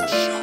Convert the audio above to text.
Michael.